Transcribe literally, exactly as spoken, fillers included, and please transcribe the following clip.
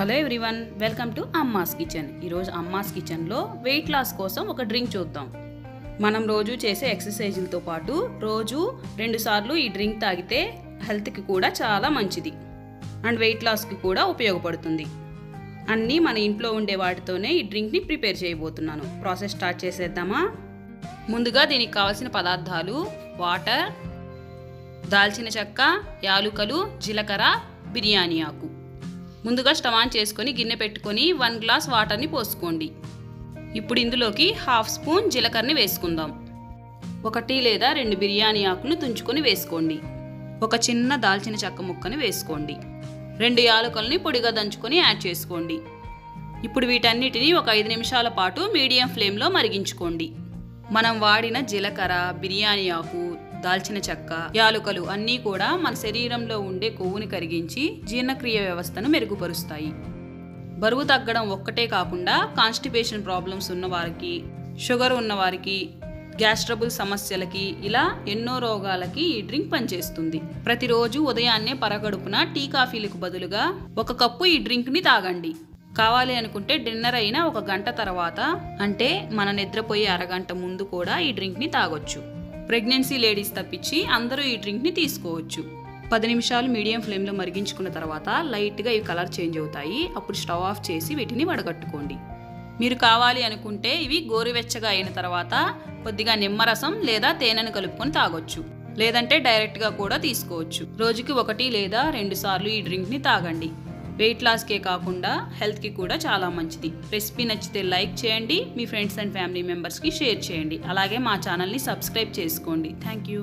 Hello everyone welcome to Amma's kitchen. Amma's kitchen लो weight loss कोसम ओक ड्रिंक चूद्दाम। मनम रोजू चेसे एक्सरसाइज तो पाटू रोजू रेंडु सार्लू ई ड्रिंक तागिते हेल्थ की कूडा चाला मंचिदी अंड वेट लॉस की कूडा उपयोगपडुतुंदी। अन्नी मन इंट्लो उंडे वाटितोने ई ड्रिंक नी प्रिपेर चेयबोतुन्नानु। प्रासेस स्टार्ट चेसेद्दामा। मुंदुगा दीनिकि कावाल्सिन पदार्थालु वाटर, दालचिन चक्क, यालुकलु, जीलकर्र, बिर्यानी आकु। ముందుగా స్టవ్ ఆన్ చేసుకొని గిన్నె పెట్టుకొని ఒక గ్లాస్ వాటర్ ని పోసుకోండి। ఇప్పుడు ఇందులోకి హాఫ్ స్పూన్ జీలకర్రని వేసుకుందాం। ఒకటి లేదా రెండు బిర్యానీ ఆకులను తుంచుకొని వేసుకోండి। ఒక చిన్న దాల్చిన చెక్క ముక్కని వేసుకోండి। రెండు యాలకుల్ని పొడిగా దంచుకొని యాడ్ చేసుకోండి। ఇప్పుడు వీటన్నిటిని ఒక ఐదు నిమిషాల పాటు మీడియం ఫ్లేమ్ లో మరిగించుకోండి। మనం వాడిన జీలకర్ర, బిర్యానీ ఆకు, దాల్చిన చెక్క, యాలకులు అన్నీ కూడా మన శరీరంలో ఉండే కొవ్వుని కరిగించి జీర్ణక్రియ వ్యవస్థను మెరుగుపరుస్తాయి। బరువు తగ్గడం ఒక్కటే కాకుండా కాన్స్టిపేషన్ ప్రాబ్లమ్స్ ఉన్న వారికి, షుగర్ ఉన్న వారికి, గ్యాస్ ట్రబుల్ సమస్యలకి ఇలా ఎన్నో రోగాలకి ఈ డ్రింక్ పనిచేస్తుంది। ప్రతిరోజు ఉదయాన్నే పరగడుపున టీ కాఫీలకు బదులుగా ఒక కప్పు ఈ డ్రింక్ ని తాగండి। కావాలి అనుకుంటే డిన్నర్ అయినా ఒక గంట తర్వాత అంటే మన నిద్రపోయే అరగంట ముందు కూడా ఈ డ్రింక్ ని తాగొచ్చు। ప్రెగ్నెన్సీ లేడీస్ తప్పించి అందరూ ఈ డ్రింక్ ని తీసుకోవచ్చు। పది నిమిషాలు మీడియం ఫ్లేమ్ లో మరిగించుకున్న తర్వాత లైట్ గా ఈ కలర్ చేంజ్ అవుతాయి। అప్పుడు స్టవ్ ఆఫ్ చేసి వీటిని వడగట్టుకోండి। మీరు కావాలి అనుకుంటే ఇవి గోరువెచ్చగా అయిన తర్వాత కొద్దిగా నిమ్మరసం లేదా తేనెను కలుపుకొని తాగొచ్చు। లేదంటే డైరెక్ట్ గా కూడా తీసుకోవచ్చు। రోజుకి ఒకటి లేదా రెండు సార్లు ఈ డ్రింక్ ని తాగండి। వెయిట్ లాస్ కే కాకుండా హెల్త్ కి కూడా చాలా మంచిది। రెసిపీ నచ్చితే లైక్ చేయండి, మీ ఫ్రెండ్స్ అండ్ ఫ్యామిలీ మెంబర్స్ కి షేర్ చేయండి। అలాగే మా ఛానల్ ని సబ్స్క్రైబ్ చేసుకోండి। థాంక్యూ।